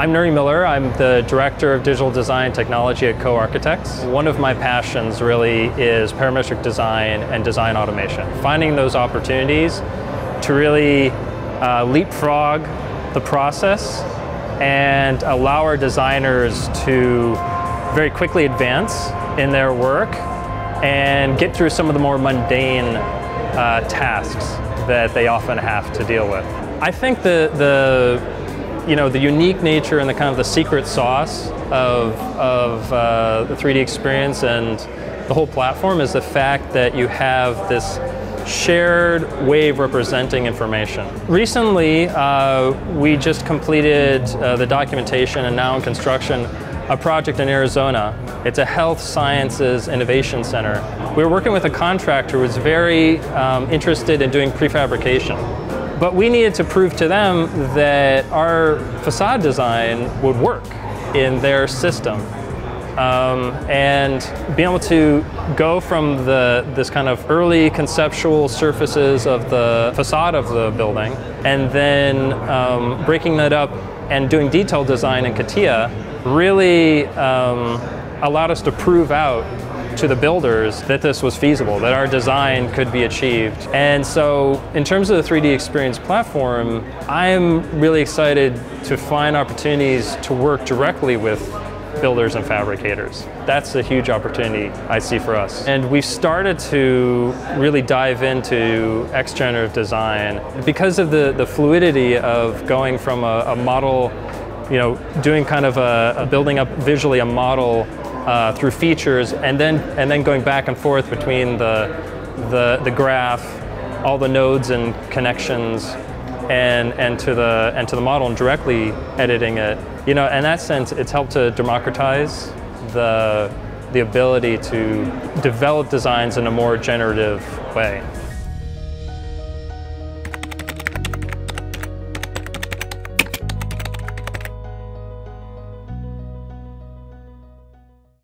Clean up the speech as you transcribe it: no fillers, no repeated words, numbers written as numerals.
I'm Nuri Miller. I'm the Director of Digital Design Technology at CoArchitects. One of my passions really is parametric design and design automation. Finding those opportunities to really leapfrog the process and allow our designers to very quickly advance in their work and get through some of the more mundane tasks that they often have to deal with. I think the unique nature and the kind of the secret sauce of the 3D experience and the whole platform is the fact that you have this shared wave representing information. Recently, we just completed the documentation and now in construction a project in Arizona. It's a health sciences innovation center. We were working with a contractor who was very interested in doing prefabrication, but we needed to prove to them that our facade design would work in their system. And being able to go from this kind of early conceptual surfaces of the facade of the building and then breaking that up and doing detailed design in CATIA really allowed us to prove out to the builders that this was feasible, that our design could be achieved. And so in terms of the 3D experience platform, I'm really excited to find opportunities to work directly with builders and fabricators. That's a huge opportunity I see for us. And we've started to really dive into X Generative Design. Because of the fluidity of going from a model, doing kind of a building up visually a model through features and then going back and forth between the graph, all the nodes and connections and to the model and directly editing it. In that sense, it's helped to democratize the ability to develop designs in a more generative way.